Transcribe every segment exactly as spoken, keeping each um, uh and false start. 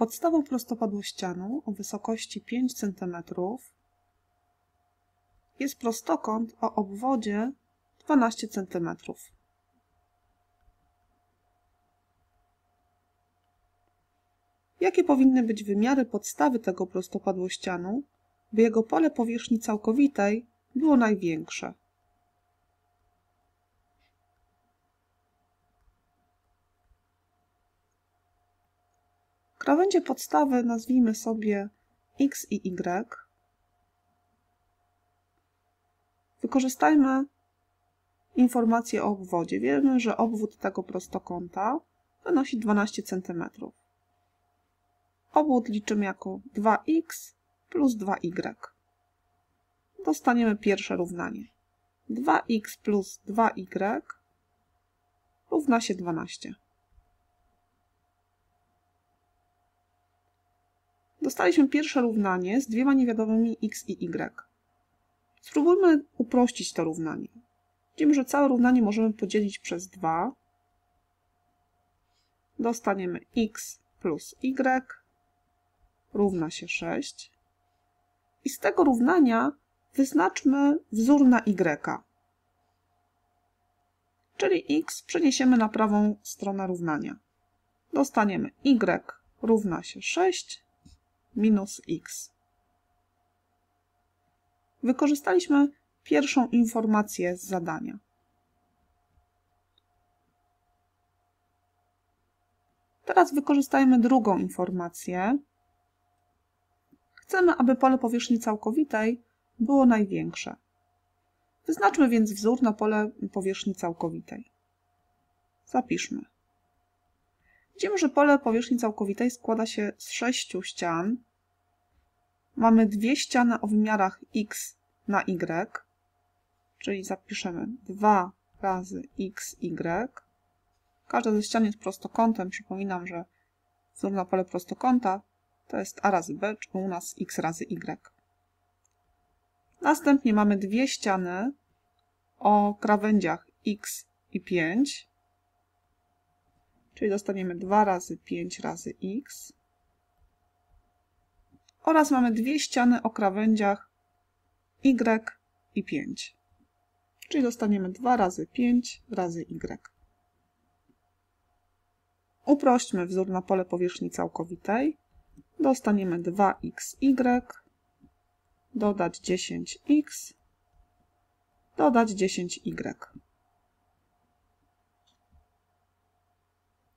Podstawą prostopadłościaną o wysokości pięć centymetrów jest prostokąt o obwodzie dwanaście centymetrów. Jakie powinny być wymiary podstawy tego prostopadłościanu, by jego pole powierzchni całkowitej było największe? Krawędzie podstawy nazwijmy sobie X i Y. Wykorzystajmy informację o obwodzie. Wiemy, że obwód tego prostokąta wynosi dwanaście centymetrów. Obwód liczymy jako dwa X plus dwa Y. Dostaniemy pierwsze równanie. dwa X plus dwa Y równa się dwanaście. Dostaliśmy pierwsze równanie z dwiema niewiadomymi x i y. Spróbujmy uprościć to równanie. Widzimy, że całe równanie możemy podzielić przez dwa. Dostaniemy x plus y równa się sześć. I z tego równania wyznaczmy wzór na y. Czyli x przeniesiemy na prawą stronę równania. Dostaniemy y równa się sześć minus x. Wykorzystaliśmy pierwszą informację z zadania. Teraz wykorzystajmy drugą informację. Chcemy, aby pole powierzchni całkowitej było największe. Wyznaczmy więc wzór na pole powierzchni całkowitej. Zapiszmy. Widzimy, że pole powierzchni całkowitej składa się z sześciu ścian. Mamy dwie ściany o wymiarach x na y, czyli zapiszemy dwa razy xy. Każda ze ścian jest prostokątem. Przypominam, że wzór na pole prostokąta to jest a razy b, czyli u nas x razy y. Następnie mamy dwie ściany o krawędziach x i pięć. Czyli dostaniemy dwa razy pięć razy x. Oraz mamy dwie ściany o krawędziach y i pięć. Czyli dostaniemy dwa razy pięć razy y. Uprośćmy wzór na pole powierzchni całkowitej. Dostaniemy dwa xy dodać dziesięć x dodać dziesięć y.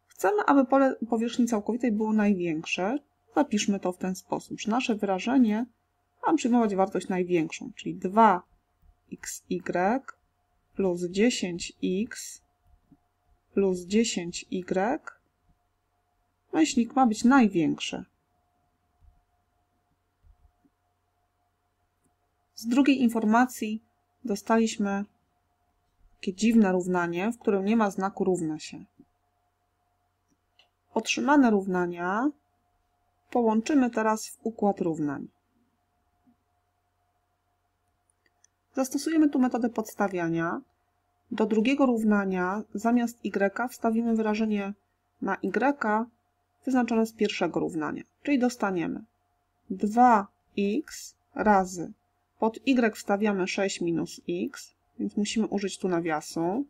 Chcemy, aby pole powierzchni całkowitej było największe. Zapiszmy to w ten sposób, że nasze wyrażenie ma przyjmować wartość największą, czyli dwa xy plus dziesięć x plus dziesięć y. Myślnik ma być największy. Z drugiej informacji dostaliśmy takie dziwne równanie, w którym nie ma znaku równa się. Otrzymane równania połączymy teraz w układ równań. Zastosujemy tu metodę podstawiania. Do drugiego równania zamiast y wstawimy wyrażenie na y wyznaczone z pierwszego równania. Czyli dostaniemy dwa x razy, pod y wstawiamy sześć minus x, więc musimy użyć tu nawiasu,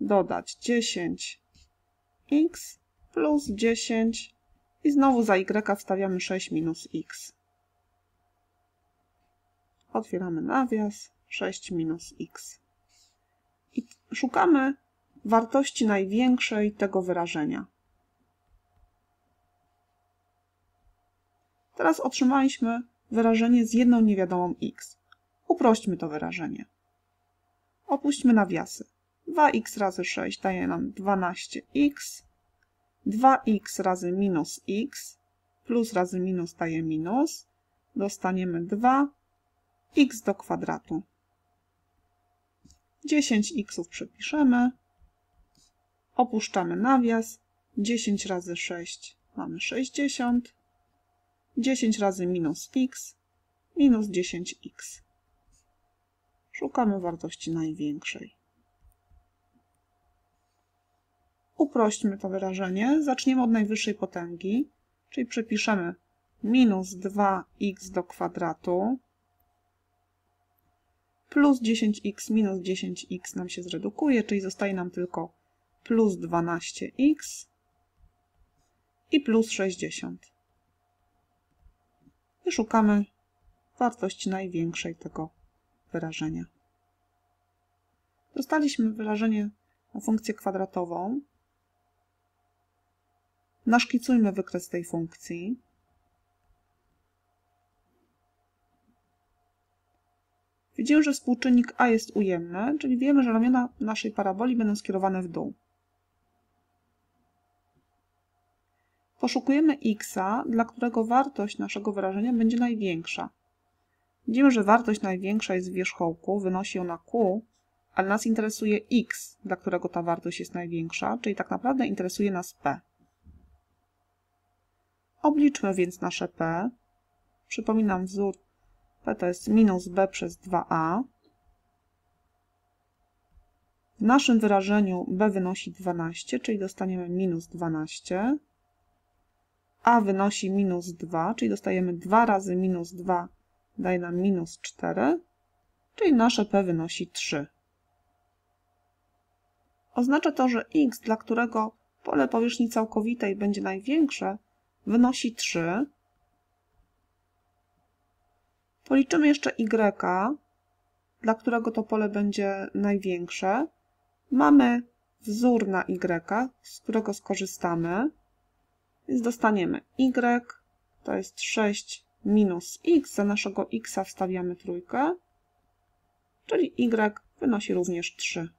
dodać dziesięć x plus dziesięć i znowu za y wstawiamy sześć minus x. Otwieramy nawias, sześć minus x. I szukamy wartości największej tego wyrażenia. Teraz otrzymaliśmy wyrażenie z jedną niewiadomą x. Uprośćmy to wyrażenie. Opuśćmy nawiasy. dwa x razy sześć daje nam dwanaście x, dwa x razy minus x, plus razy minus daje minus, dostaniemy dwa x do kwadratu. dziesięć x przepiszemy, opuszczamy nawias, dziesięć razy sześć mamy sześćdziesiąt, dziesięć razy minus x, minus dziesięć x. Szukamy wartości największej. Uprośćmy to wyrażenie. Zaczniemy od najwyższej potęgi, czyli przepiszemy minus dwa x do kwadratu plus dziesięć x minus dziesięć x nam się zredukuje, czyli zostaje nam tylko plus dwanaście x i plus sześćdziesiąt. I szukamy wartości największej tego wyrażenia. Dostaliśmy wyrażenie na funkcję kwadratową. Naszkicujmy wykres tej funkcji. Widzimy, że współczynnik a jest ujemny, czyli wiemy, że ramiona naszej paraboli będą skierowane w dół. Poszukujemy x'a, dla którego wartość naszego wyrażenia będzie największa. Widzimy, że wartość największa jest w wierzchołku, wynosi ona q, ale nas interesuje x, dla którego ta wartość jest największa, czyli tak naprawdę interesuje nas p. Obliczmy więc nasze p. Przypominam, wzór p to jest minus b przez dwa a. W naszym wyrażeniu b wynosi dwanaście, czyli dostaniemy minus dwanaście. A wynosi minus dwa, czyli dostajemy dwa razy minus dwa daje nam minus cztery, czyli nasze p wynosi trzy. Oznacza to, że x, dla którego pole powierzchni całkowitej będzie największe, wynosi trzy. Policzymy jeszcze y, dla którego to pole będzie największe. Mamy wzór na y, z którego skorzystamy. Więc dostaniemy y, to jest sześć minus x, za naszego x wstawiamy trójkę, czyli y wynosi również trzy.